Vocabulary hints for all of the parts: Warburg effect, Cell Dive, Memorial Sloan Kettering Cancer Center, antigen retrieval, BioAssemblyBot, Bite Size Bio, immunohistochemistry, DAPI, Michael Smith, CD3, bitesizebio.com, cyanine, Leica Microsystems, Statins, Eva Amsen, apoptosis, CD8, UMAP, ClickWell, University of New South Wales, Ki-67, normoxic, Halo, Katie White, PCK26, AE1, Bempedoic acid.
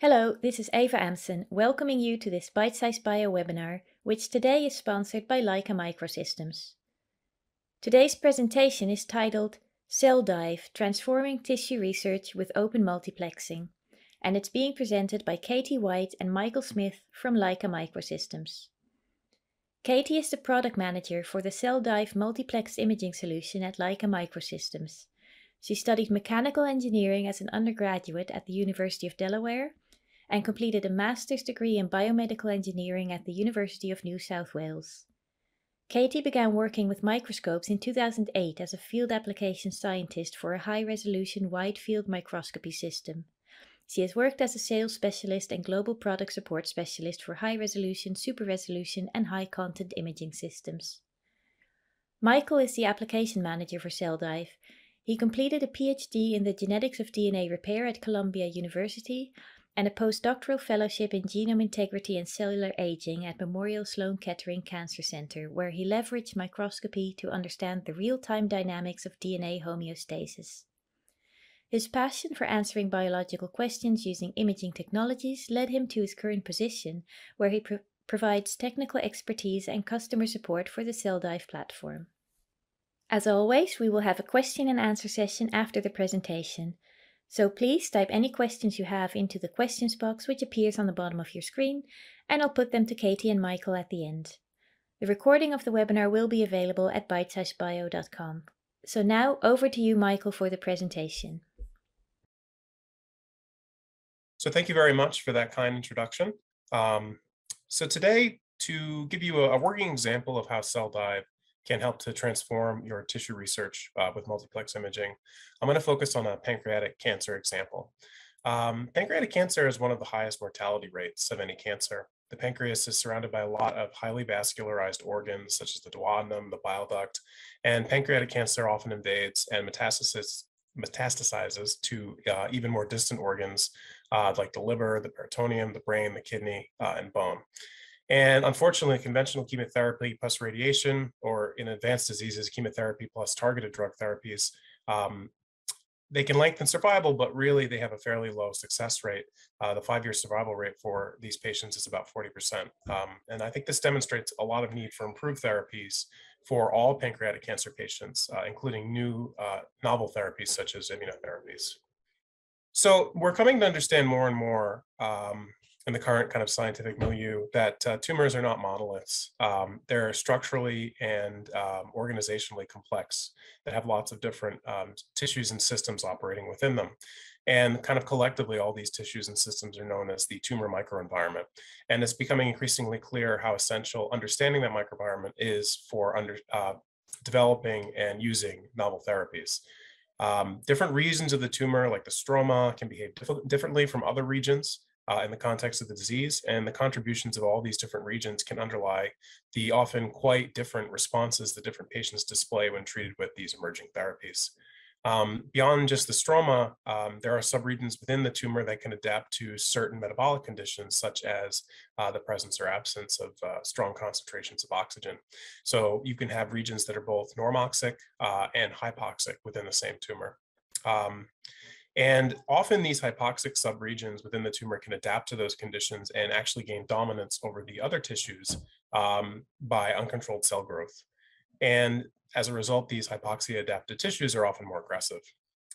Hello, this is Eva Amsen, welcoming you to this Bite Size Bio webinar, which today is sponsored by Leica Microsystems. Today's presentation is titled Cell Dive, Transforming Tissue Research with Open Multiplexing, and it's being presented by Katie White and Michael Smith from Leica Microsystems. Katie is the product manager for the Cell Dive multiplex imaging solution at Leica Microsystems. She studied mechanical engineering as an undergraduate at the University of Delaware and completed a master's degree in biomedical engineering at the University of New South Wales. Katie began working with microscopes in 2008 as a field application scientist for a high-resolution wide-field microscopy system. She has worked as a sales specialist and global product support specialist for high-resolution, super-resolution and high-content imaging systems. Michael is the application manager for Cell Dive. He completed a PhD in the genetics of DNA repair at Columbia University and a postdoctoral fellowship in genome integrity and cellular aging at Memorial Sloan Kettering Cancer Center, where he leveraged microscopy to understand the real-time dynamics of DNA homeostasis. His passion for answering biological questions using imaging technologies led him to his current position, where he provides technical expertise and customer support for the Cell Dive platform. As always, we will have a question and answer session after the presentation, so please type any questions you have into the questions box which appears on the bottom of your screen, and I'll put them to Katie and Michael at the end. The recording of the webinar will be available at bitesizebio.com. So now over to you, Michael, for the presentation. So thank you very much for that kind introduction. So today, to give you a working example of how Cell Dive can help to transform your tissue research with multiplex imaging, I'm going to focus on a pancreatic cancer example. Pancreatic cancer is one of the highest mortality rates of any cancer. The pancreas is surrounded by a lot of highly vascularized organs, such as the duodenum, the bile duct, and pancreatic cancer often invades and metastasizes to even more distant organs like the liver, the peritoneum, the brain, the kidney, and bone. And unfortunately, conventional chemotherapy plus radiation, or in advanced diseases, chemotherapy plus targeted drug therapies, they can lengthen survival, but really they have a fairly low success rate. The 5-year survival rate for these patients is about 40%. And I think this demonstrates a lot of need for improved therapies for all pancreatic cancer patients, including new novel therapies such as immunotherapies. So we're coming to understand more and more in the current kind of scientific milieu that tumors are not monoliths. They're structurally and organizationally complex, that have lots of different tissues and systems operating within them. And kind of collectively, all these tissues and systems are known as the tumor microenvironment. And it's becoming increasingly clear how essential understanding that microenvironment is for developing and using novel therapies. Different regions of the tumor, like the stroma, can behave differently from other regions in the context of the disease, and the contributions of all these different regions can underlie the often quite different responses that different patients display when treated with these emerging therapies. Beyond just the stroma, there are subregions within the tumor that can adapt to certain metabolic conditions, such as the presence or absence of strong concentrations of oxygen. So you can have regions that are both normoxic and hypoxic within the same tumor. And often these hypoxic subregions within the tumor can adapt to those conditions and actually gain dominance over the other tissues by uncontrolled cell growth. And as a result, these hypoxia adapted tissues are often more aggressive.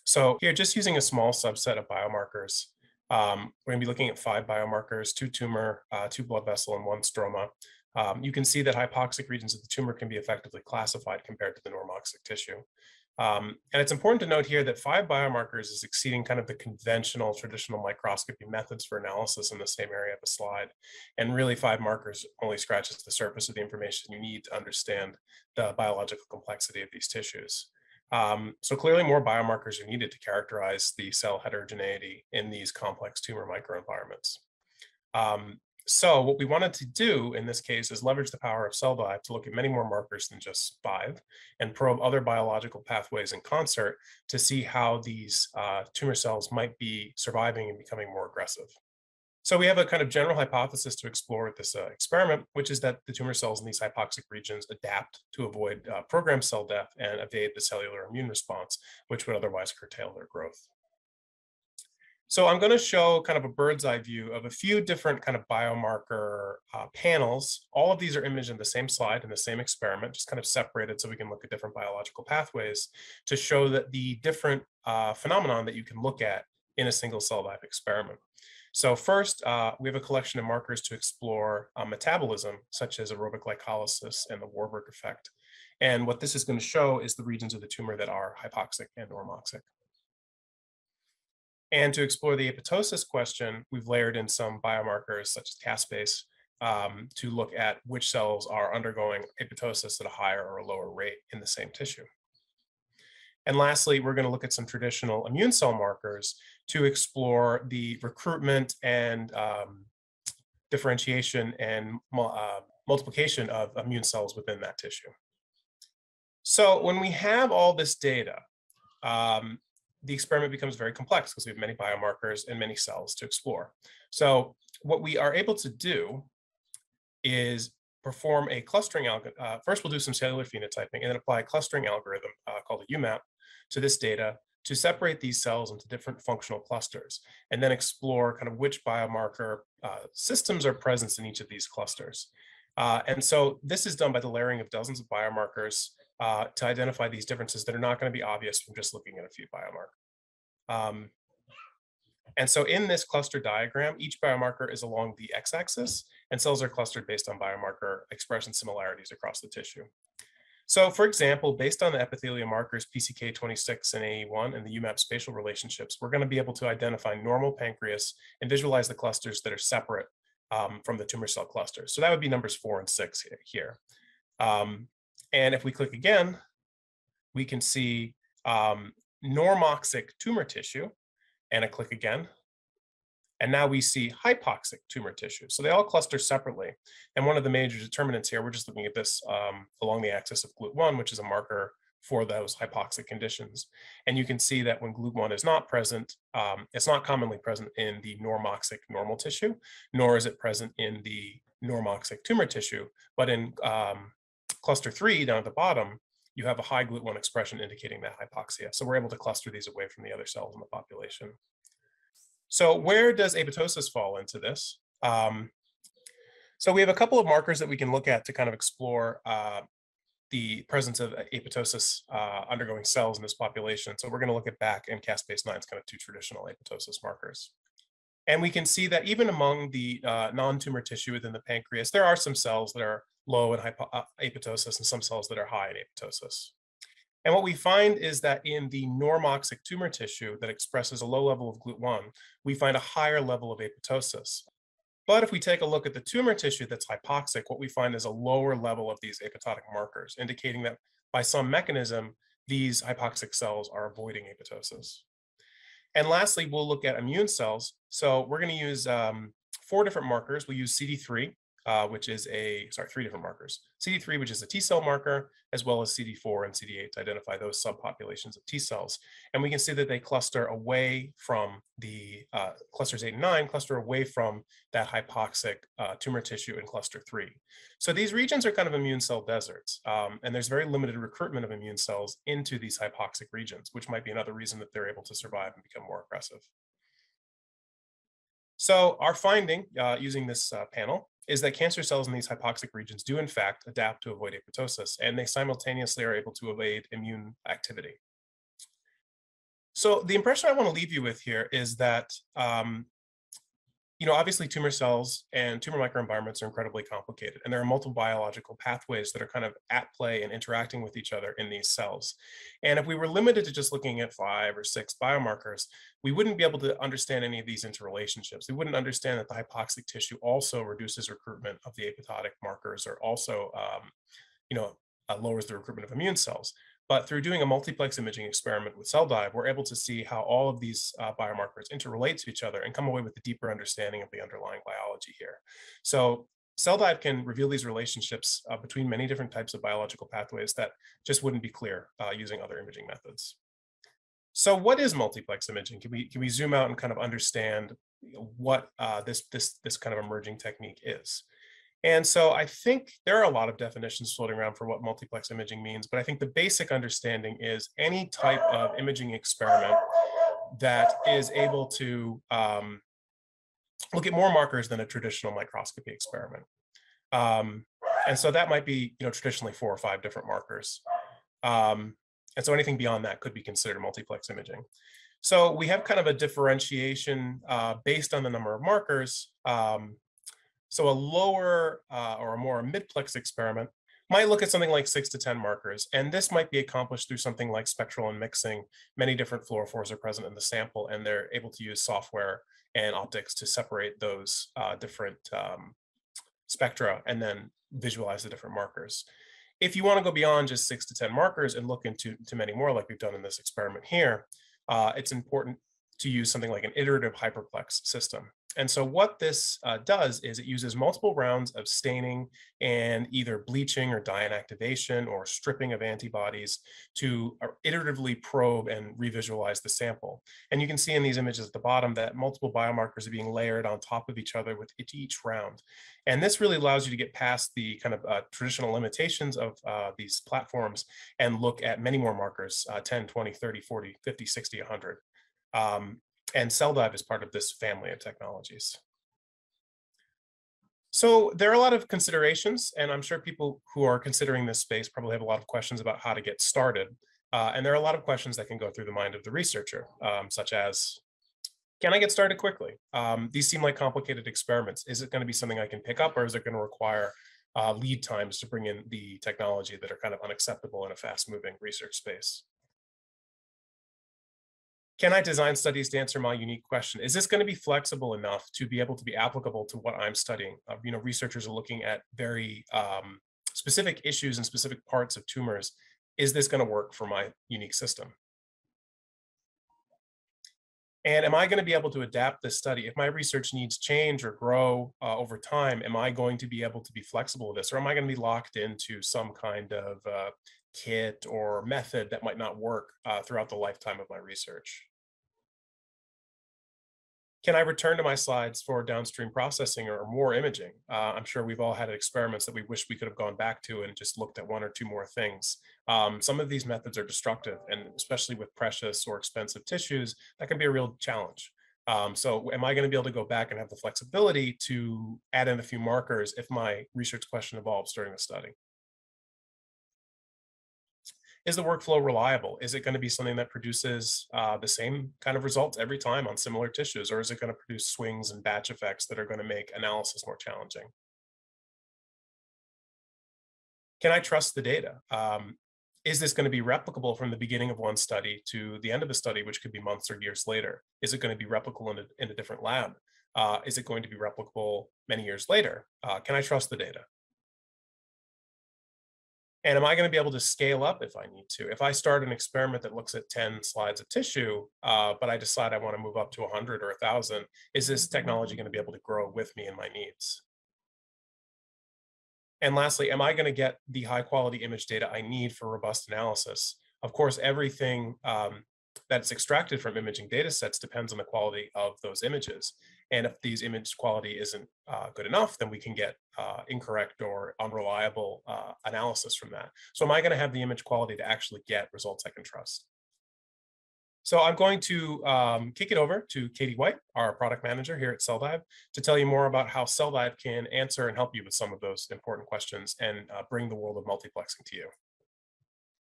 So here, just using a small subset of biomarkers, we're gonna be looking at 5 biomarkers, 2 tumor, 2 blood vessel, and 1 stroma. You can see that hypoxic regions of the tumor can be effectively classified compared to the normoxic tissue. And it's important to note here that 5 biomarkers is exceeding kind of the conventional traditional microscopy methods for analysis in the same area of the slide. And really 5 markers only scratches the surface of the information you need to understand the biological complexity of these tissues. So clearly more biomarkers are needed to characterize the cell heterogeneity in these complex tumor microenvironments. So what we wanted to do in this case is leverage the power of Cell Dive to look at many more markers than just 5 and probe other biological pathways in concert to see how these tumor cells might be surviving and becoming more aggressive. So we have a kind of general hypothesis to explore with this experiment, which is that the tumor cells in these hypoxic regions adapt to avoid programmed cell death and evade the cellular immune response, which would otherwise curtail their growth. So I'm going to show kind of a bird's eye view of a few different kind of biomarker panels. All of these are imaged in the same slide in the same experiment, just kind of separated so we can look at different biological pathways to show that the different phenomenon that you can look at in a single cell life experiment. So first, we have a collection of markers to explore metabolism, such as aerobic glycolysis and the Warburg effect. And what this is going to show is the regions of the tumor that are hypoxic and normoxic. And to explore the apoptosis question, we've layered in some biomarkers such as caspase to look at which cells are undergoing apoptosis at a higher or a lower rate in the same tissue. And lastly, we're going to look at some traditional immune cell markers to explore the recruitment and differentiation and multiplication of immune cells within that tissue. So when we have all this data, the experiment becomes very complex because we have many biomarkers and many cells to explore. So what we are able to do is perform a clustering algorithm. First, we'll do some cellular phenotyping and then apply a clustering algorithm called a UMAP to this data to separate these cells into different functional clusters and then explore kind of which biomarker systems are present in each of these clusters. And so this is done by the layering of dozens of biomarkers to identify these differences that are not going to be obvious from just looking at a few biomarkers. And so in this cluster diagram, each biomarker is along the x-axis, and cells are clustered based on biomarker expression similarities across the tissue. So for example, based on the epithelial markers PCK26 and AE1 and the UMAP spatial relationships, we're going to be able to identify normal pancreas and visualize the clusters that are separate from the tumor cell clusters. So that would be numbers 4 and 6 here. And if we click again, we can see normoxic tumor tissue, and I click again, and now we see hypoxic tumor tissue. So they all cluster separately. And one of the major determinants here, we're just looking at this along the axis of GLUT1, which is a marker for those hypoxic conditions. And you can see that when GLUT1 is not present, it's not commonly present in the normoxic normal tissue, nor is it present in the normoxic tumor tissue, but in cluster 3 down at the bottom, you have a high GLUT1 expression indicating that hypoxia. So we're able to cluster these away from the other cells in the population. So where does apoptosis fall into this? So we have a couple of markers that we can look at to kind of explore the presence of apoptosis undergoing cells in this population. So we're going to look at BAK and caspase-9 as kind of two traditional apoptosis markers. And we can see that even among the non-tumor tissue within the pancreas, there are some cells that are low in apoptosis and some cells that are high in apoptosis. And what we find is that in the normoxic tumor tissue that expresses a low level of GLUT1, we find a higher level of apoptosis. But if we take a look at the tumor tissue that's hypoxic, what we find is a lower level of these apoptotic markers, indicating that by some mechanism, these hypoxic cells are avoiding apoptosis. And lastly, we'll look at immune cells. So we're going to use 4 different markers. We'll use CD3. Which is a, sorry, 3 different markers. CD3, which is a T cell marker, as well as CD4 and CD8 to identify those subpopulations of T cells. And we can see that they cluster away from the, clusters 8 and 9 cluster away from that hypoxic tumor tissue in cluster 3. So these regions are kind of immune cell deserts, and there's very limited recruitment of immune cells into these hypoxic regions, which might be another reason that they're able to survive and become more aggressive. So our finding using this panel is that cancer cells in these hypoxic regions do in fact adapt to avoid apoptosis, and they simultaneously are able to evade immune activity. So the impression I want to leave you with here is that, you know, obviously tumor cells and tumor microenvironments are incredibly complicated, and there are multiple biological pathways that are kind of at play and interacting with each other in these cells. And if we were limited to just looking at 5 or 6 biomarkers, we wouldn't be able to understand any of these interrelationships. We wouldn't understand that the hypoxic tissue also reduces recruitment of the apoptotic markers, or also, you know, lowers the recruitment of immune cells. But through doing a multiplex imaging experiment with Cell Dive, we're able to see how all of these biomarkers interrelate to each other and come away with a deeper understanding of the underlying biology here. So Cell Dive can reveal these relationships between many different types of biological pathways that just wouldn't be clear using other imaging methods. So what is multiplex imaging? Can we zoom out and kind of understand what this kind of emerging technique is? And so I think there are a lot of definitions floating around for what multiplex imaging means, but I think the basic understanding is any type of imaging experiment that is able to look at more markers than a traditional microscopy experiment. And so that might be, traditionally 4 or 5 different markers. And so anything beyond that could be considered multiplex imaging. So we have kind of a differentiation based on the number of markers. So a lower or a more midplex experiment might look at something like 6 to 10 markers. And this might be accomplished through something like spectral and mixing. Many different fluorophores are present in the sample, and they're able to use software and optics to separate those different spectra and then visualize the different markers. If you want to go beyond just 6 to 10 markers and look into many more, like we've done in this experiment here, it's important to use something like an iterative hyperplex system. And so what this does is it uses multiple rounds of staining and either bleaching or deionactivation or stripping of antibodies to iteratively probe and revisualize the sample. And you can see in these images at the bottom that multiple biomarkers are being layered on top of each other with each round. And this really allows you to get past the kind of traditional limitations of these platforms and look at many more markers, 10, 20, 30, 40, 50, 60, 100. And Cell Dive is part of this family of technologies. So there are a lot of considerations, and I'm sure people who are considering this space probably have a lot of questions about how to get started. And there are a lot of questions that can go through the mind of the researcher, such as, can I get started quickly? These seem like complicated experiments. Is it going to be something I can pick up, or is it going to require lead times to bring in the technology that are kind of unacceptable in a fast-moving research space? Can I design studies to answer my unique question? Is this going to be flexible enough to be able to be applicable to what I'm studying? Researchers are looking at very specific issues and specific parts of tumors. Is this going to work for my unique system? And am I going to be able to adapt this study? If my research needs change or grow over time, am I going to be able to be flexible with this? Or am I going to be locked into some kind of kit or method that might not work throughout the lifetime of my research? Can I return to my slides for downstream processing or more imaging? I'm sure we've all had experiments that we wish we could have gone back to and just looked at 1 or 2 more things. Some of these methods are destructive, and especially with precious or expensive tissues, that can be a real challenge. So am I going to be able to go back and have the flexibility to add in a few markers if my research question evolves during the study? Is the workflow reliable? Is it going to be something that produces the same kind of results every time on similar tissues? Or is it going to produce swings and batch effects that are going to make analysis more challenging? Can I trust the data? Is this going to be replicable from the beginning of one study to the end of a study, which could be months or years later? Is it going to be replicable in a different lab? Is it going to be replicable many years later? Can I trust the data? And am I going to be able to scale up if I need to? If I start an experiment that looks at 10 slides of tissue, but I decide I want to move up to 100 or 1,000, is this technology going to be able to grow with me and my needs? And lastly, am I going to get the high quality image data I need for robust analysis? Of course, everything that's extracted from imaging data sets depends on the quality of those images. And if these image quality isn't good enough, then we can get incorrect or unreliable analysis from that. So am I going to have the image quality to actually get results I can trust? So I'm going to kick it over to Katie White, our product manager here at Cell Dive, to tell you more about how Cell Dive can answer and help you with some of those important questions and bring the world of multiplexing to you.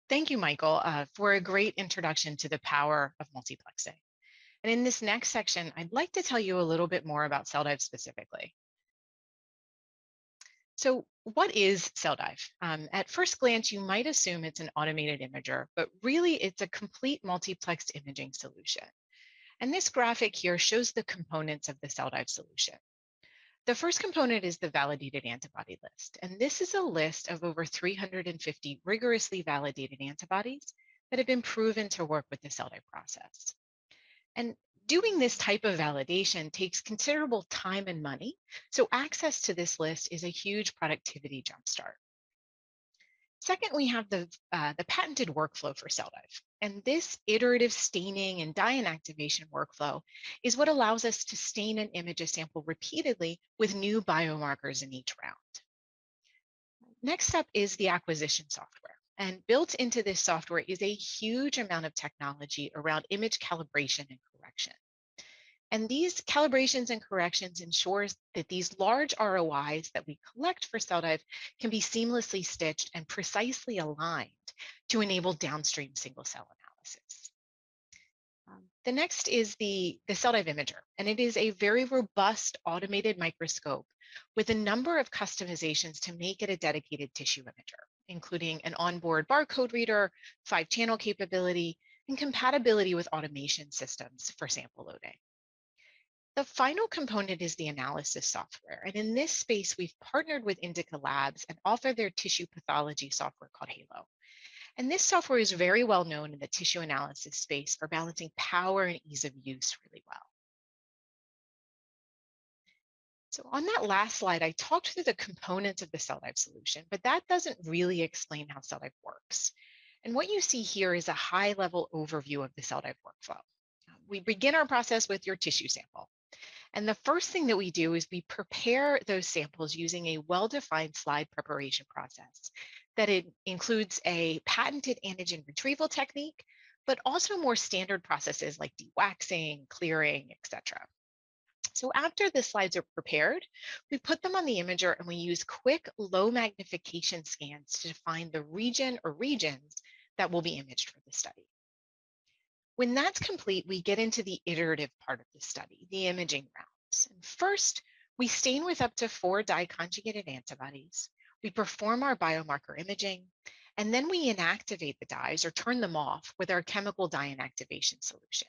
Thank you, Michael, for a great introduction to the power of multiplexing. And in this next section, I'd like to tell you a little bit more about Cell Dive specifically. So what is Cell Dive? At first glance, you might assume it's an automated imager, but really it's a complete multiplexed imaging solution. And this graphic here shows the components of the Cell Dive solution. The first component is the validated antibody list. And this is a list of over 350 rigorously validated antibodies that have been proven to work with the Cell Dive process. And doing this type of validation takes considerable time and money, so access to this list is a huge productivity jumpstart. Second, we have the patented workflow for Cell Dive. And this iterative staining and deionactivation workflow is what allows us to stain and image a sample repeatedly with new biomarkers in each round. Next up is the acquisition software. And built into this software is a huge amount of technology around image calibration and correction. And these calibrations and corrections ensures that these large ROIs that we collect for Cell Dive can be seamlessly stitched and precisely aligned to enable downstream single cell analysis. The next is the Cell Dive Imager, and it is a very robust automated microscope with a number of customizations to make it a dedicated tissue imager, including an onboard barcode reader, 5-channel capability, and compatibility with automation systems for sample loading. The final component is the analysis software. And in this space, we've partnered with Indica Labs and authored their tissue pathology software called Halo. And this software is very well known in the tissue analysis space for balancing power and ease of use really well. So on that last slide, I talked through the components of the Cell Dive solution, but that doesn't really explain how Cell Dive works. And what you see here is a high-level overview of the Cell Dive workflow. We begin our process with your tissue sample. And the first thing that we do is we prepare those samples using a well-defined slide preparation process that it includes a patented antigen retrieval technique, but also more standard processes like dewaxing, clearing, etc. So after the slides are prepared, we put them on the imager and we use quick low magnification scans to define the region or regions that will be imaged for the study. When that's complete, we get into the iterative part of the study, the imaging rounds. And first, we stain with up to 4 dye-conjugated antibodies. We perform our biomarker imaging, and then we inactivate the dyes or turn them off with our chemical dye inactivation solution.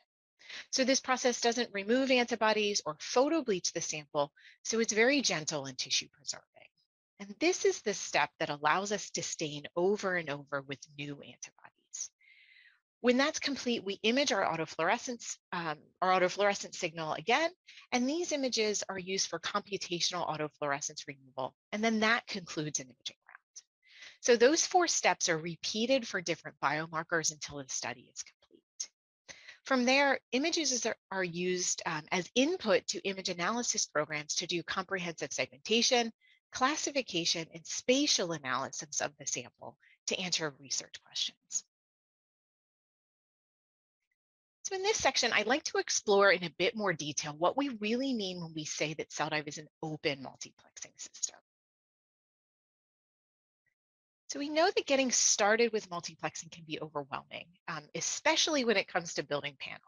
So this process doesn't remove antibodies or photobleach the sample, so it's very gentle and tissue preserving. And this is the step that allows us to stain over and over with new antibodies. When that's complete, we image our autofluorescence signal again, and these images are used for computational autofluorescence removal, and then that concludes an imaging round. So those 4 steps are repeated for different biomarkers until the study is complete. From there, images are used as input to image analysis programs to do comprehensive segmentation, classification, and spatial analysis of the sample to answer research questions. So in this section, I'd like to explore in a bit more detail what we really mean when we say that Cell Dive is an open multiplexing system. So we know that getting started with multiplexing can be overwhelming, especially when it comes to building panels.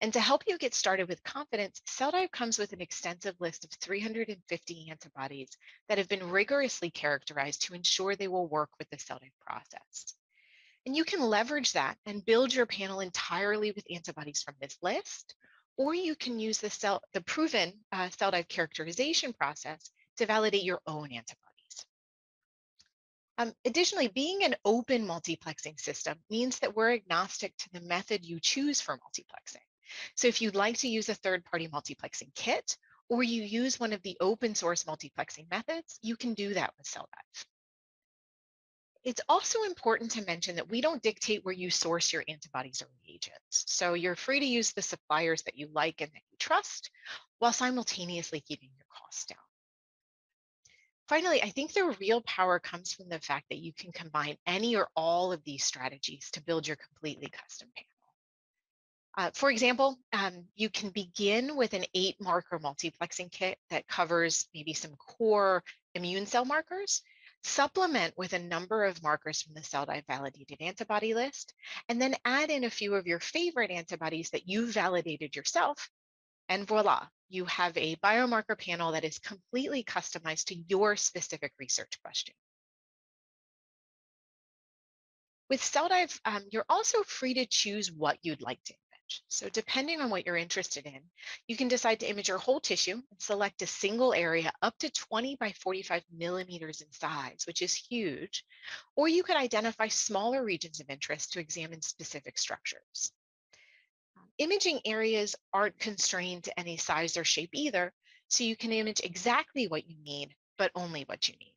And to help you get started with confidence, Cell Dive comes with an extensive list of 350 antibodies that have been rigorously characterized to ensure they will work with the Cell Dive process. And you can leverage that and build your panel entirely with antibodies from this list, or you can use the proven Cell Dive characterization process to validate your own antibodies. Additionally, being an open multiplexing system means that we're agnostic to the method you choose for multiplexing. So if you'd like to use a third-party multiplexing kit, or you use one of the open source multiplexing methods, you can do that with Cell Dive. It's also important to mention that we don't dictate where you source your antibodies or reagents. So you're free to use the suppliers that you like and that you trust while simultaneously keeping your costs down. Finally, I think the real power comes from the fact that you can combine any or all of these strategies to build your completely custom panel. For example, you can begin with an 8-marker multiplexing kit that covers maybe some core immune cell markers, supplement with a number of markers from the Cell Dive validated antibody list, and then add in a few of your favorite antibodies that you validated yourself, and voila, you have a biomarker panel that is completely customized to your specific research question. With Cell Dive, you're also free to choose what you'd like to image. So depending on what you're interested in, you can decide to image your whole tissue and select a single area up to 20 by 45 millimeters in size, which is huge. Or you could identify smaller regions of interest to examine specific structures. Imaging areas aren't constrained to any size or shape either, so you can image exactly what you need, but only what you need.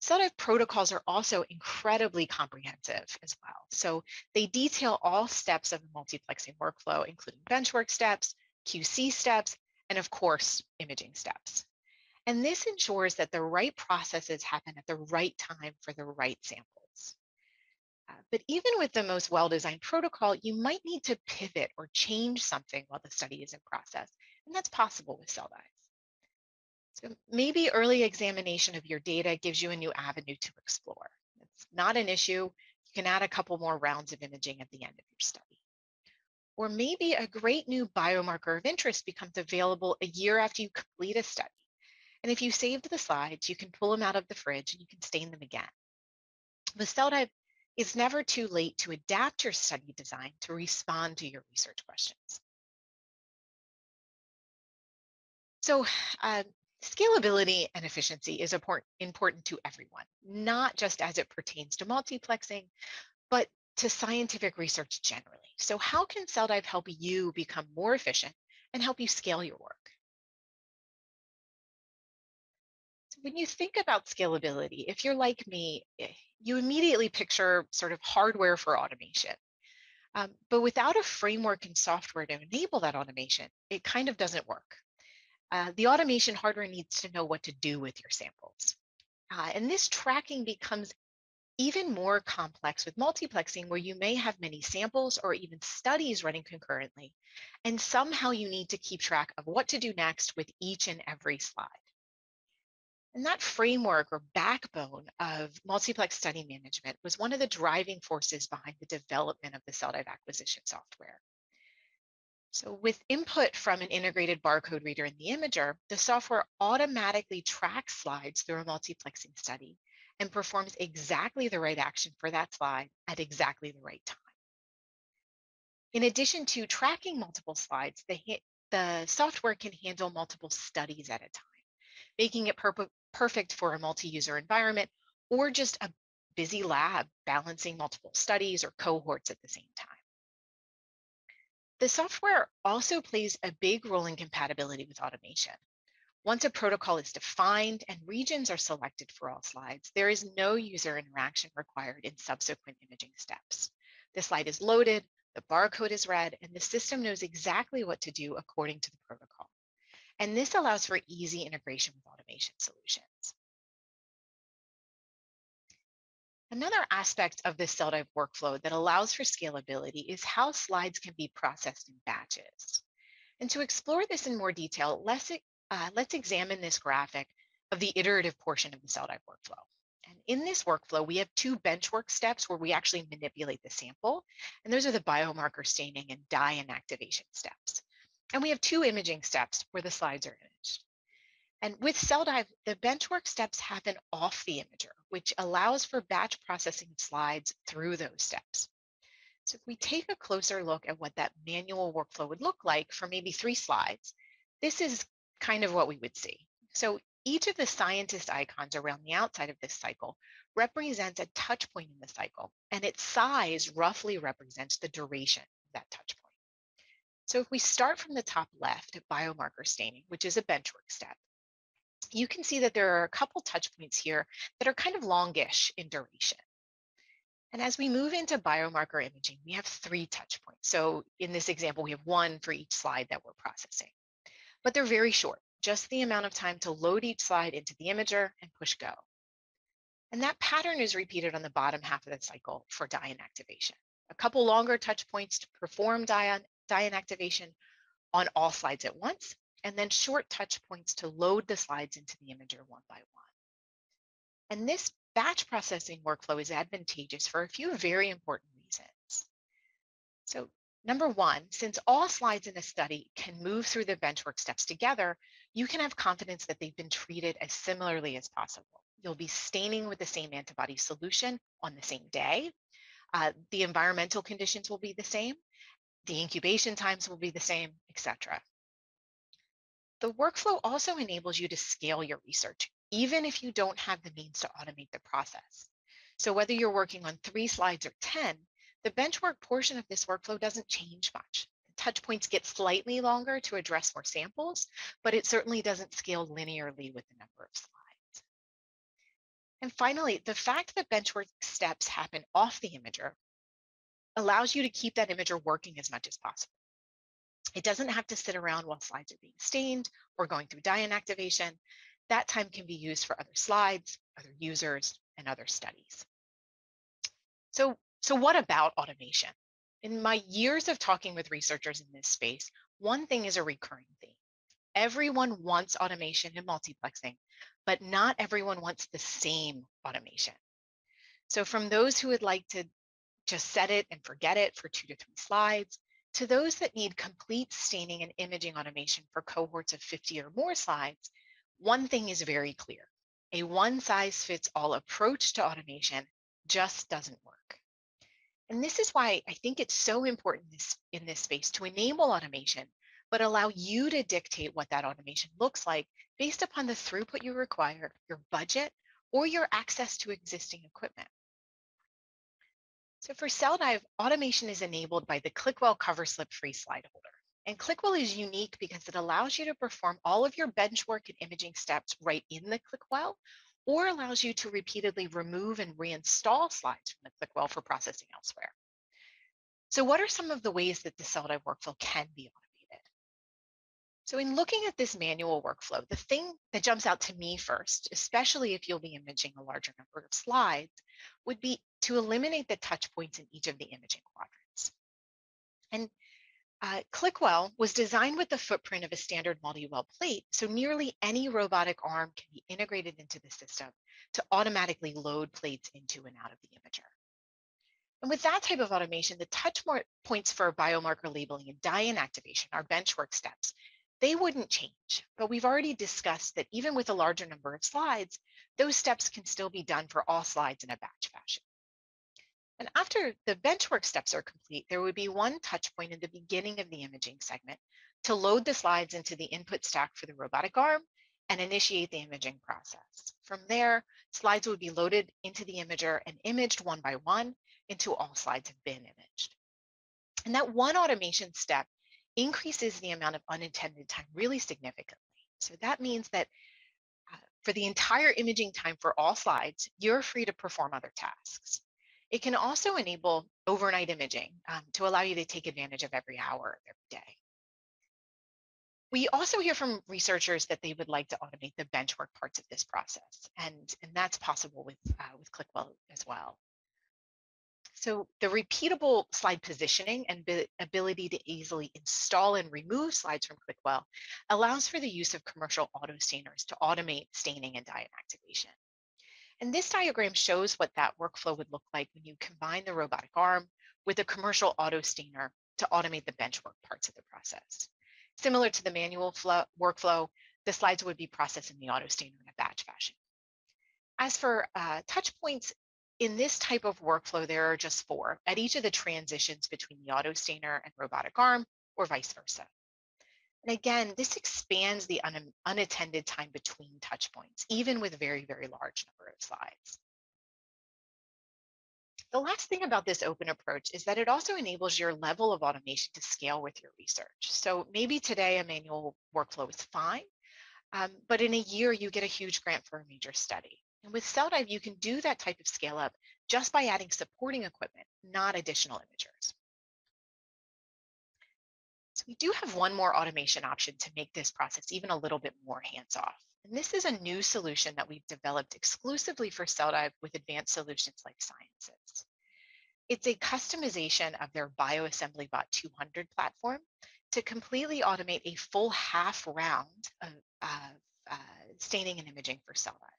Cell Dive protocols are also incredibly comprehensive as well. So they detail all steps of the multiplexing workflow, including benchwork steps, QC steps, and of course, imaging steps. And this ensures that the right processes happen at the right time for the right samples. But even with the most well-designed protocol, you might need to pivot or change something while the study is in process, and that's possible with Cell Dive. So maybe early examination of your data gives you a new avenue to explore. It's not an issue. You can add a couple more rounds of imaging at the end of your study. Or maybe a great new biomarker of interest becomes available a year after you complete a study. And if you saved the slides, you can pull them out of the fridge and you can stain them again. With Cell Dive, it's never too late to adapt your study design to respond to your research questions. So scalability and efficiency is important to everyone, not just as it pertains to multiplexing, but to scientific research generally. So how can Cell Dive help you become more efficient and help you scale your work? So when you think about scalability, if you're like me, you immediately picture sort of hardware for automation. But without a framework and software to enable that automation, it kind of doesn't work. The automation hardware needs to know what to do with your samples. And this tracking becomes even more complex with multiplexing, where you may have many samples or even studies running concurrently, and somehow you need to keep track of what to do next with each and every slide. And that framework or backbone of multiplex study management was one of the driving forces behind the development of the Cell Dive acquisition software. So with input from an integrated barcode reader in the imager, the software automatically tracks slides through a multiplexing study and performs exactly the right action for that slide at exactly the right time. In addition to tracking multiple slides, the software can handle multiple studies at a time, making it perfect for a multi-user environment or just a busy lab balancing multiple studies or cohorts at the same time. The software also plays a big role in compatibility with automation. Once a protocol is defined and regions are selected for all slides, there is no user interaction required in subsequent imaging steps. The slide is loaded, the barcode is read, and the system knows exactly what to do according to the protocol. And this allows for easy integration with automation solutions. Another aspect of the Cell Dive workflow that allows for scalability is how slides can be processed in batches. And to explore this in more detail, let's examine this graphic of the iterative portion of the Cell Dive workflow. And in this workflow, we have two benchwork steps where we actually manipulate the sample. And those are the biomarker staining and dye inactivation steps. And we have two imaging steps where the slides are imaged. And with Cell Dive, the benchwork steps happen off the imager, which allows for batch processing of slides through those steps. So if we take a closer look at what that manual workflow would look like for maybe 3 slides, this is kind of what we would see. So each of the scientist icons around the outside of this cycle represents a touch point in the cycle, and its size roughly represents the duration of that touch point. So if we start from the top left at biomarker staining, which is a benchwork step, you can see that there are a couple touch points here that are kind of longish in duration. And as we move into biomarker imaging, we have 3 touch points. So in this example, we have 1 for each slide that we're processing. But they're very short, just the amount of time to load each slide into the imager and push go. And that pattern is repeated on the bottom half of the cycle for dye inactivation. A couple longer touch points to perform dye inactivation on all slides at once, and then short touch points to load the slides into the imager one by one. And this batch processing workflow is advantageous for a few very important reasons. So number one, since all slides in a study can move through the benchwork steps together, you can have confidence that they've been treated as similarly as possible. You'll be staining with the same antibody solution on the same day. The environmental conditions will be the same. The incubation times will be the same, etc. The workflow also enables you to scale your research, even if you don't have the means to automate the process. So whether you're working on 3 slides or 10, the benchwork portion of this workflow doesn't change much. The touch points get slightly longer to address more samples, but it certainly doesn't scale linearly with the number of slides. And finally, the fact that benchwork steps happen off the imager allows you to keep that imager working as much as possible. It doesn't have to sit around while slides are being stained or going through dye inactivation, That time can be used for other slides, other users, and other studies. So what about automation? In my years of talking with researchers in this space, one thing is a recurring theme. Everyone wants automation and multiplexing, but not everyone wants the same automation. So from those who would like to just set it and forget it for 2 to 3 slides, to those that need complete staining and imaging automation for cohorts of 50 or more slides, one thing is very clear. A one-size-fits-all approach to automation just doesn't work. And this is why I think it's so important in this space to enable automation, but allow you to dictate what that automation looks like based upon the throughput you require, your budget, or your access to existing equipment. So for Cell Dive, automation is enabled by the ClickWell cover slip free slide holder. And ClickWell is unique because it allows you to perform all of your bench work and imaging steps right in the ClickWell, or allows you to repeatedly remove and reinstall slides from the ClickWell for processing elsewhere. So what are some of the ways that the Cell Dive workflow can be automated? So in looking at this manual workflow, the thing that jumps out to me first, especially if you'll be imaging a larger number of slides, would be to eliminate the touch points in each of the imaging quadrants. And ClickWell was designed with the footprint of a standard multi-well plate, so nearly any robotic arm can be integrated into the system to automatically load plates into and out of the imager. And with that type of automation, the touch points for biomarker labeling and dye inactivation, our benchwork steps, they wouldn't change, but we've already discussed that even with a larger number of slides, those steps can still be done for all slides in a batch fashion. And after the benchwork steps are complete, there would be one touch point in the beginning of the imaging segment to load the slides into the input stack for the robotic arm and initiate the imaging process. From there, slides would be loaded into the imager and imaged one by one until all slides have been imaged. And that one automation step increases the amount of unintended time really significantly. So that means that for the entire imaging time for all slides, you're free to perform other tasks. It can also enable overnight imaging to allow you to take advantage of every hour of every day. We also hear from researchers that they would like to automate the benchwork parts of this process, and that's possible with ClickWell as well. So the repeatable slide positioning and ability to easily install and remove slides from ClickWell allows for the use of commercial auto stainers to automate staining and dye inactivation. And this diagram shows what that workflow would look like when you combine the robotic arm with a commercial auto stainer to automate the benchwork parts of the process. Similar to the manual workflow, the slides would be processed in the auto stainer in a batch fashion. As for touch points, in this type of workflow, there are just 4 at each of the transitions between the auto stainer and robotic arm, or vice versa. And again, this expands the unattended time between touch points, even with very, very large number of slides. The last thing about this open approach is that it also enables your level of automation to scale with your research. So maybe today a manual workflow is fine, but in a year you get a huge grant for a major study. And with Cell Dive, you can do that type of scale up just by adding supporting equipment, not additional imagers. So we do have one more automation option to make this process even a little bit more hands-off. And this is a new solution that we've developed exclusively for Cell Dive with Advanced Solutions Life Sciences. It's a customization of their BioAssemblyBot 200 platform to completely automate a full half round of staining and imaging for Cell Dive.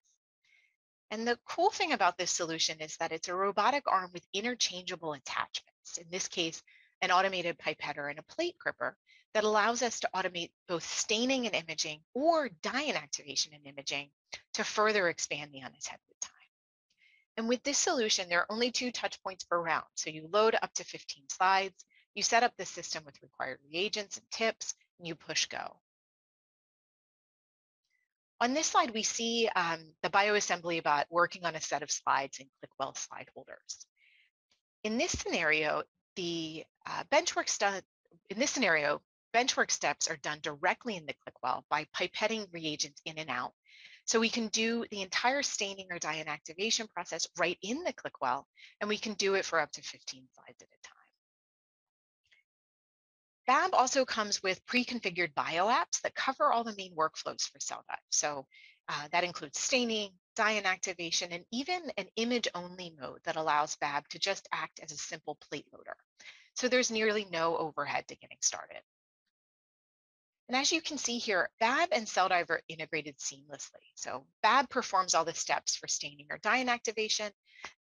And the cool thing about this solution is that it's a robotic arm with interchangeable attachments, in this case, an automated pipetter and a plate gripper that allows us to automate both staining and imaging or dye inactivation and imaging to further expand the unattended time. And with this solution, there are only 2 touch points per round. So you load up to 15 slides, you set up the system with required reagents and tips, and you push go. On this slide, we see the BioAssemblyBot working on a set of slides in ClickWell slide holders. In this scenario, benchwork steps are done directly in the ClickWell by pipetting reagents in and out. So we can do the entire staining or dye inactivation process right in the ClickWell, and we can do it for up to 15 slides at a time. BAB also comes with pre-configured bio apps that cover all the main workflows for Cell Dive. So That includes staining, Diane activation, and even an image-only mode that allows BAB to just act as a simple plate loader. So there's nearly no overhead to getting started. And as you can see here, BAB and Cell Dive are integrated seamlessly. So BAB performs all the steps for staining or Diane activation,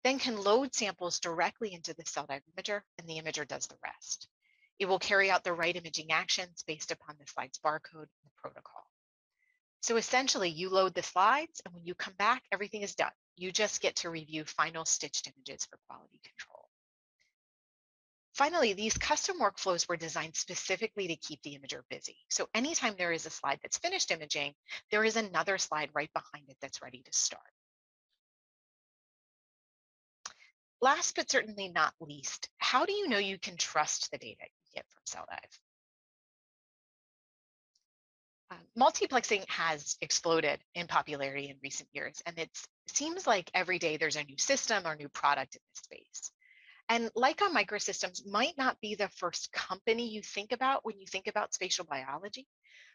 then can load samples directly into the Cell Dive imager, and the imager does the rest. It will carry out the right imaging actions based upon the slide's barcode and the protocol. So essentially, you load the slides, and when you come back, everything is done. You just get to review final stitched images for quality control. Finally, these custom workflows were designed specifically to keep the imager busy. So anytime there is a slide that's finished imaging, there is another slide right behind it that's ready to start. Last but certainly not least, how do you know you can trust the data you get from Cell Dive? Multiplexing has exploded in popularity in recent years, and it seems like every day there's a new system or new product in this space. And Leica Microsystems might not be the first company you think about when you think about spatial biology,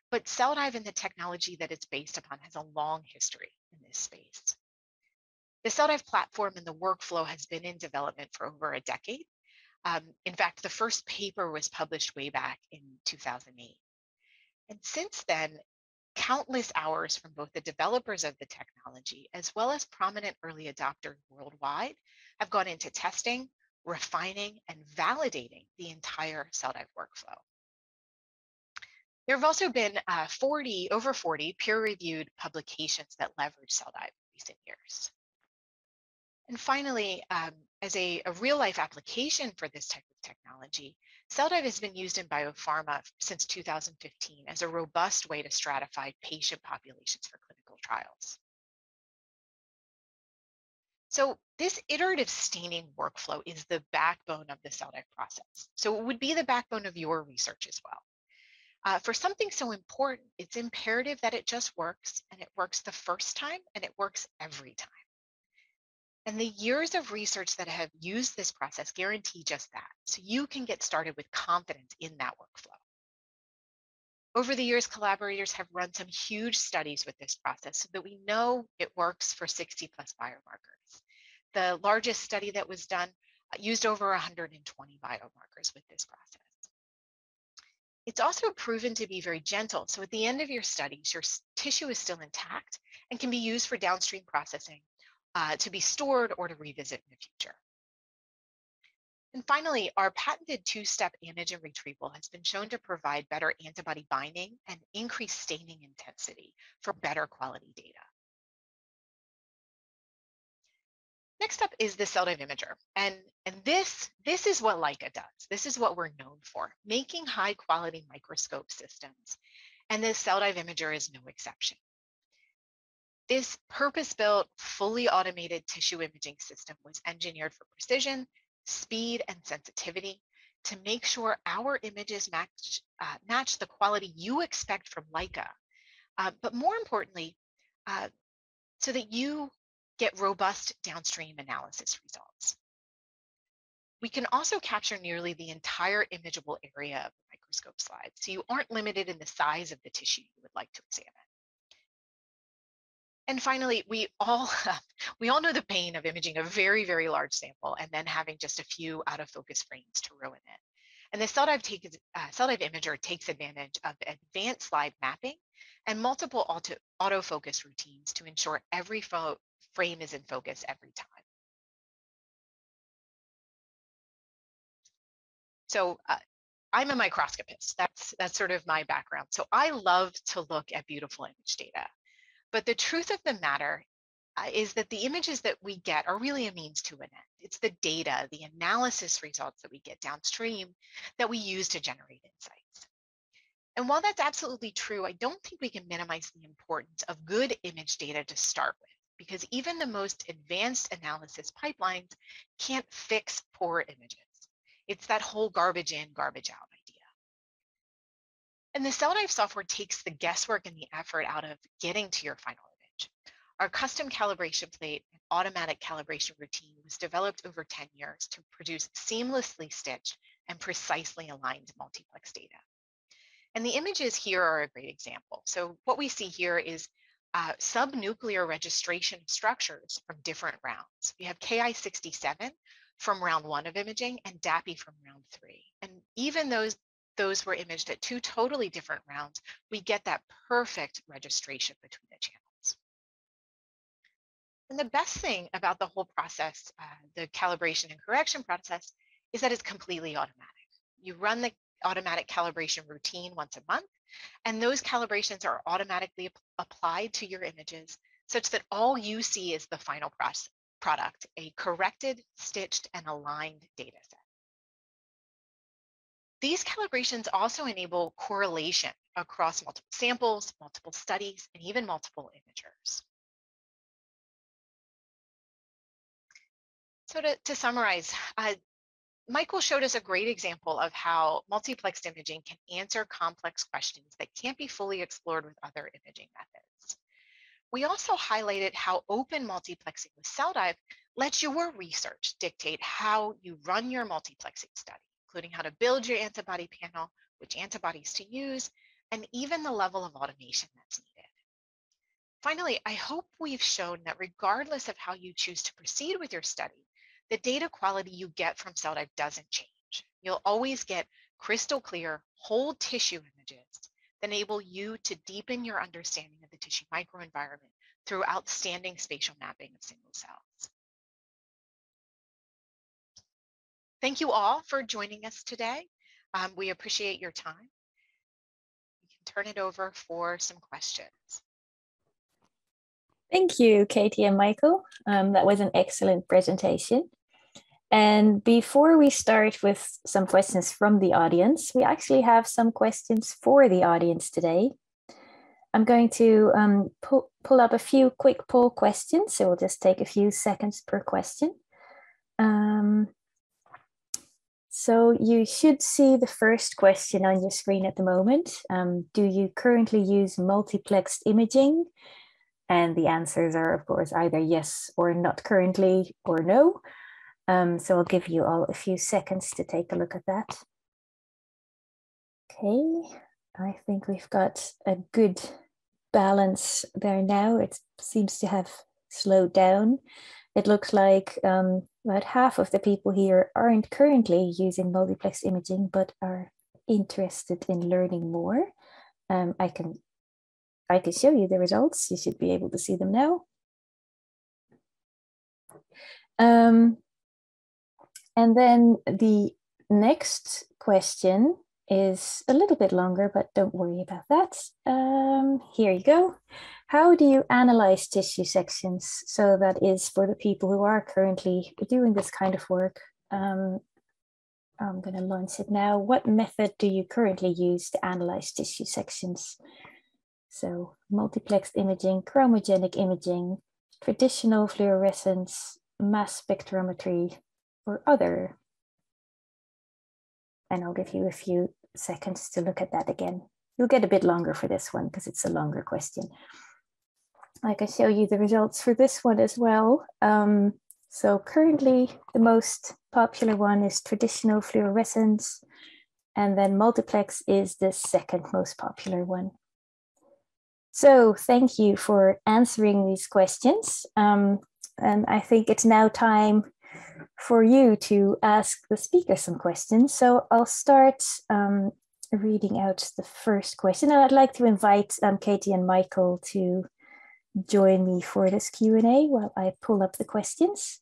but Cell Dive and the technology that it's based upon has a long history in this space. The Cell Dive platform and the workflow has been in development for over a decade. In fact, the first paper was published way back in 2008. And since then, countless hours from both the developers of the technology as well as prominent early adopters worldwide have gone into testing, refining, and validating the entire Cell Dive workflow. There have also been over 40 peer-reviewed publications that leverage Cell Dive in recent years. And finally, as a real-life application for this type of technology, Cell Dive has been used in biopharma since 2015 as a robust way to stratify patient populations for clinical trials. So this iterative staining workflow is the backbone of the Cell Dive process. So it would be the backbone of your research as well. For something so important, it's imperative that it just works, and it works the first time, and it works every time. And the years of research that have used this process guarantee just that, so you can get started with confidence in that workflow. Over the years, collaborators have run some huge studies with this process so that we know it works for 60+ biomarkers. The largest study that was done used over 120 biomarkers with this process. It's also proven to be very gentle, so at the end of your studies, your tissue is still intact and can be used for downstream processing, to be stored or to revisit in the future. And finally, our patented two-step antigen retrieval has been shown to provide better antibody binding and increased staining intensity for better quality data. Next up is the Cell Dive imager. And this is what Leica does. This is what we're known for, making high-quality microscope systems. And the Cell Dive imager is no exception. This purpose-built, fully automated tissue imaging system was engineered for precision, speed, and sensitivity to make sure our images match the quality you expect from Leica, but more importantly, so that you get robust downstream analysis results. We can also capture nearly the entire imageable area of the microscope slide, so you aren't limited in the size of the tissue you would like to examine. And finally, we all know the pain of imaging a very, very large sample and then having just a few out of focus frames to ruin it. And the Cell Dive imager takes advantage of advanced slide mapping and multiple autofocus routines to ensure every frame is in focus every time. So I'm a microscopist. That's sort of my background. So I love to look at beautiful image data. But the truth of the matter is that the images that we get are really a means to an end. It's the data, the analysis results that we get downstream that we use to generate insights. And while that's absolutely true, I don't think we can minimize the importance of good image data to start with, because even the most advanced analysis pipelines can't fix poor images. It's that whole garbage in, garbage out. And the Cell Dive software takes the guesswork and the effort out of getting to your final image. Our custom calibration plate and automatic calibration routine was developed over 10 years to produce seamlessly stitched and precisely aligned multiplex data. And the images here are a great example. So what we see here is subnuclear registration of structures from different rounds. We have Ki-67 from round one of imaging and DAPI from round three. And even those were imaged at two totally different rounds, we get that perfect registration between the channels. And the best thing about the whole process, the calibration and correction process, is that it's completely automatic. You run the automatic calibration routine once a month, and those calibrations are automatically applied to your images such that all you see is the final product, a corrected, stitched, and aligned data set. These calibrations also enable correlation across multiple samples, multiple studies, and even multiple imagers. So to summarize, Michael showed us a great example of how multiplexed imaging can answer complex questions that can't be fully explored with other imaging methods. We also highlighted how open multiplexing with Cell Dive lets your research dictate how you run your multiplexing study, including how to build your antibody panel, which antibodies to use, and even the level of automation that's needed. Finally, I hope we've shown that regardless of how you choose to proceed with your study, the data quality you get from Cell Dive doesn't change. You'll always get crystal clear whole tissue images that enable you to deepen your understanding of the tissue microenvironment through outstanding spatial mapping of single cells. Thank you all for joining us today. We appreciate your time. We can turn it over for some questions. Thank you, Katie and Michael. That was an excellent presentation. And before we start with some questions from the audience, we actually have some questions for the audience today. I'm going to pull up a few quick poll questions. So we'll just take a few seconds per question. So you should see the first question on your screen at the moment. Do you currently use multiplexed imaging? And the answers are, of course, either yes or not currently or no. So I'll give you all a few seconds to take a look at that. Okay, I think we've got a good balance there now. It seems to have slowed down. It looks like about half of the people here aren't currently using multiplex imaging, but are interested in learning more. I can show you the results. You should be able to see them now. And then the next question is a little bit longer, but don't worry about that. Here you go. How do you analyze tissue sections? So that is for the people who are currently doing this kind of work. I'm going to launch it now. What method do you currently use to analyze tissue sections? So multiplexed imaging, chromogenic imaging, traditional fluorescence, mass spectrometry, or other. And I'll give you a few seconds to look at that again. You'll get a bit longer for this one because it's a longer question. I can show you the results for this one as well. So currently the most popular one is traditional fluorescence, and then multiplex is the second most popular one. So thank you for answering these questions. And I think it's now time for you to ask the speaker some questions. So I'll start reading out the first question. And I'd like to invite Katie and Michael to join me for this Q&A while I pull up the questions.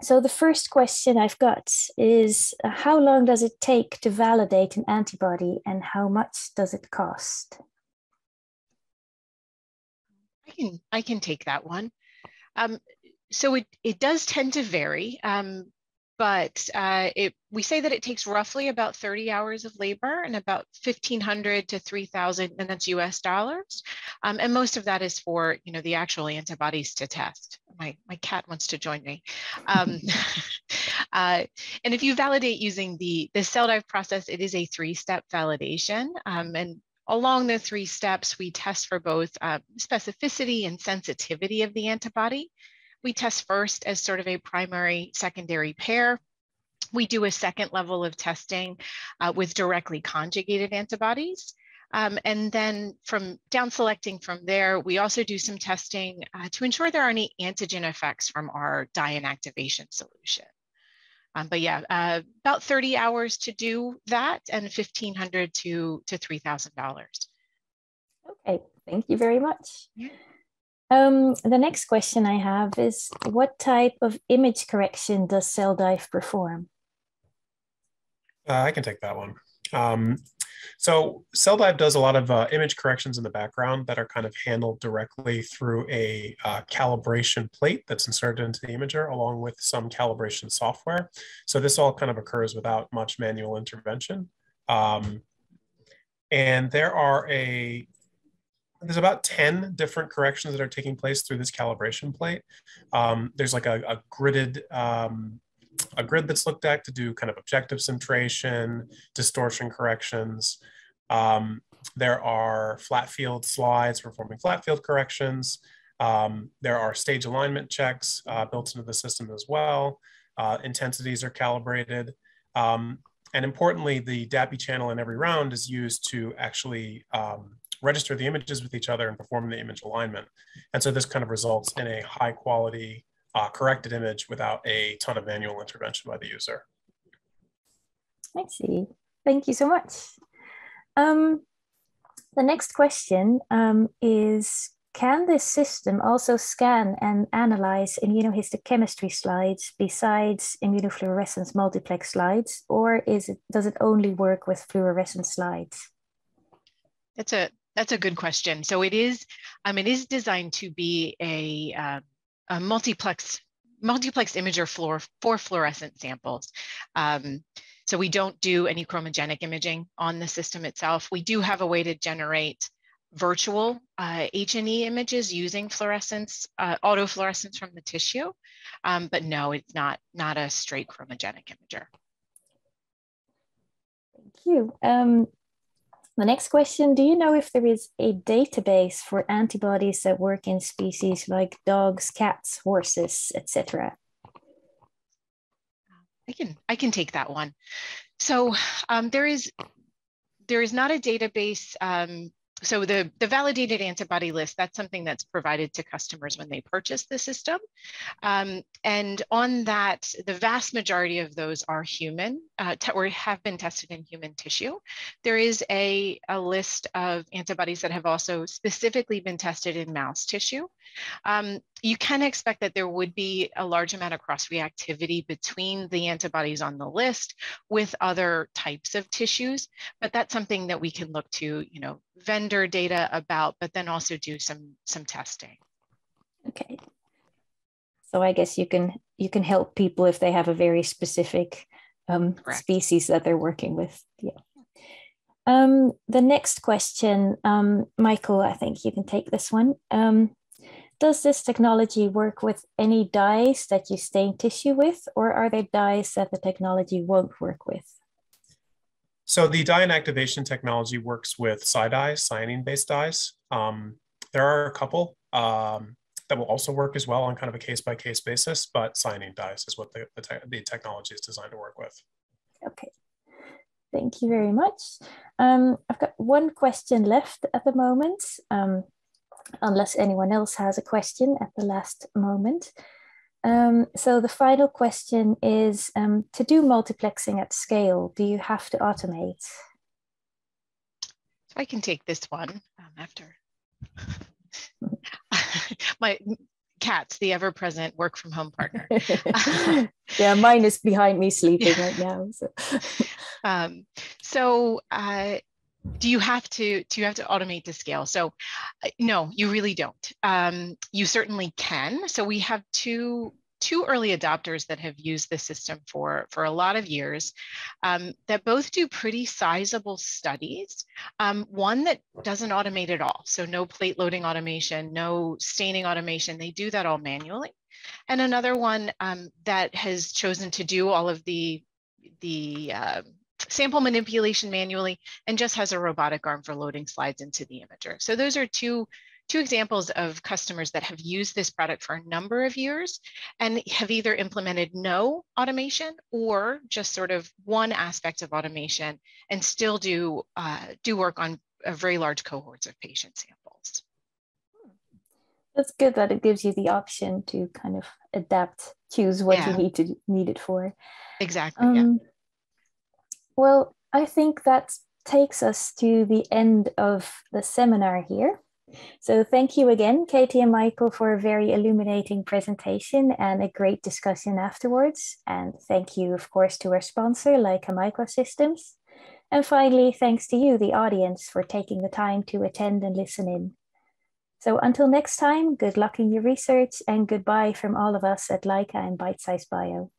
So the first question I've got is, how long does it take to validate an antibody and how much does it cost? I can take that one. So it does tend to vary, but we say that it takes roughly about 30 hours of labor and about 1,500 to 3,000, and that's US dollars. And most of that is for, you know, the actual antibodies to test. My cat wants to join me. And if you validate using the Cell Dive process, it is a three-step validation. And along the three steps, we test for both specificity and sensitivity of the antibody. We test first as sort of a primary secondary pair. We do a second level of testing with directly conjugated antibodies. And then from down selecting from there, we also do some testing to ensure there are any antigen effects from our dye inactivation solution. But yeah, about 30 hours to do that and $1,500 to $3,000. Okay, thank you very much. Yeah. The next question I have is, what type of image correction does Cell Dive perform? I can take that one. So Cell Dive does a lot of image corrections in the background that are kind of handled directly through a calibration plate that's inserted into the imager along with some calibration software. So this all kind of occurs without much manual intervention. And there's about 10 different corrections that are taking place through this calibration plate. There's like a gridded a grid that's looked at to do kind of objective centration, distortion corrections. There are flat field slides performing flat field corrections. There are stage alignment checks built into the system as well. Intensities are calibrated. And importantly, the DAPI channel in every round is used to actually register the images with each other and perform the image alignment. And so this kind of results in a high quality corrected image without a ton of manual intervention by the user. I see. Thank you so much. The next question is, can this system also scan and analyze immunohistochemistry slides besides immunofluorescence multiplex slides, or does it only work with fluorescent slides? That's a good question. So it is designed to be a multiplex imager for fluorescent samples. So we don't do any chromogenic imaging on the system itself. We do have a way to generate virtual H&E images using fluorescence, autofluorescence from the tissue, but no, it's not a straight chromogenic imager. Thank you. The next question, do you know if there is a database for antibodies that work in species like dogs, cats, horses, etc.? I can take that one. So there is not a database. So the validated antibody list, that's something that's provided to customers when they purchase the system. And on that, the vast majority of those are human or have been tested in human tissue. There is a list of antibodies that have also specifically been tested in mouse tissue. You can expect that there would be a large amount of cross-reactivity between the antibodies on the list with other types of tissues, but that's something that we can look to, vendor data about, but then also do some testing. Okay. So I guess you can help people if they have a very specific species that they're working with. Yeah. The next question, Michael, I think you can take this one. Does this technology work with any dyes that you stain tissue with, or are there dyes that the technology won't work with? So the dye inactivation technology works with side dyes, cyanine-based dyes. There are a couple that will also work as well on kind of a case-by-case basis, but cyanine dyes is what the technology is designed to work with. Okay, thank you very much. I've got one question left at the moment. Unless anyone else has a question at the last moment. So the final question is, to do multiplexing at scale, do you have to automate? So I can take this one after. My cats, the ever-present work-from-home partner. Yeah, mine is behind me sleeping right now. So, Do you have to automate to scale? So no, you really don't. You certainly can. So we have two early adopters that have used the system for a lot of years that both do pretty sizable studies. One that doesn't automate at all. So no plate loading automation, no staining automation. They do that all manually. And another one that has chosen to do all of the sample manipulation manually and just has a robotic arm for loading slides into the imager. So those are two examples of customers that have used this product for a number of years and have either implemented no automation or just sort of one aspect of automation and still do work on very large cohorts of patient samples. That's good that it gives you the option to kind of adapt, choose what you need it for. Exactly. Well, I think that takes us to the end of the seminar here. So thank you again, Katie and Michael, for a very illuminating presentation and a great discussion afterwards. And thank you, of course, to our sponsor, Leica Microsystems. And finally, thanks to you, the audience, for taking the time to attend and listen in. So until next time, good luck in your research and goodbye from all of us at Leica and Bite Size Bio.